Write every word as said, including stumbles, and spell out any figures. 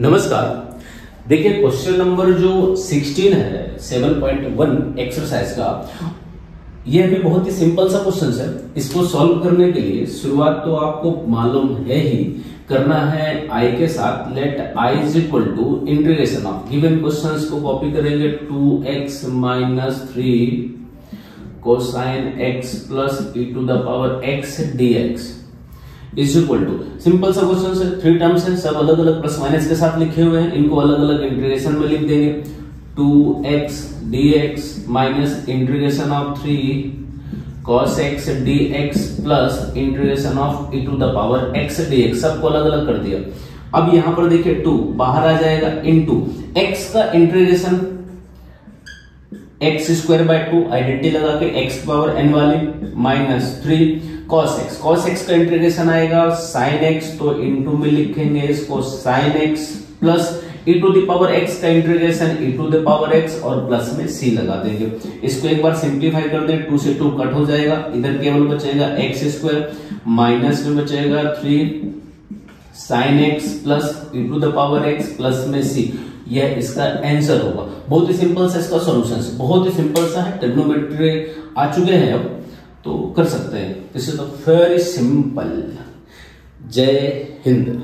नमस्कार। देखिए question number जो सोलह है सात पॉइंट एक एक्सरसाइज का, यह भी बहुत ही सिंपल सा क्वेश्चन है। इसको सॉल्व करने के लिए शुरुआत तो आपको मालूम है ही, करना है आई के साथ let I is equal to integration of given question को कॉपी करेंगे two x minus three cosine x plus e to the power x d x is equal to. Simple सा क्वेश्चन है, थ्री टर्म्स हैं, सब अलग अलग plus minus के साथ लिखे हुए हैं, इनको अलग अलग इंटीग्रेशन में लिख देंगे। Two x d x minus integration of three cos x d x plus integration of e to the power x d x, सबको अलग अलग कर दिया। अब यहां पर देखिए टू बाहर आ जाएगा इनटू एक्स का integration x square by two identity लगा के एक्स पावर एन वाली minus three cos x, cos x का इंटीग्रेशन आएगा साइन एक्स, तो इनटू में लिखेंगे इसको sine x plus e to the power x का integration e to the power x और प्लस में सी लगा देंगे। इसको एक बार सिंप्लीफाई कर दें, टू से टू कट हो जाएगा, इधर केवल बचेगा एक्स स्क्वायर माइनस में बचेगा three sine x plus e to the power x plus में सी, यह इसका आंसर होगा। बहुत ही सिंपल सा इसका सॉल्यूशन, बहुत ही सिंपल सा है। ट्रिग्नोमेट्री आ चुके हैं, अब तो कर सकते हैं। This is very simple. जय हिंद।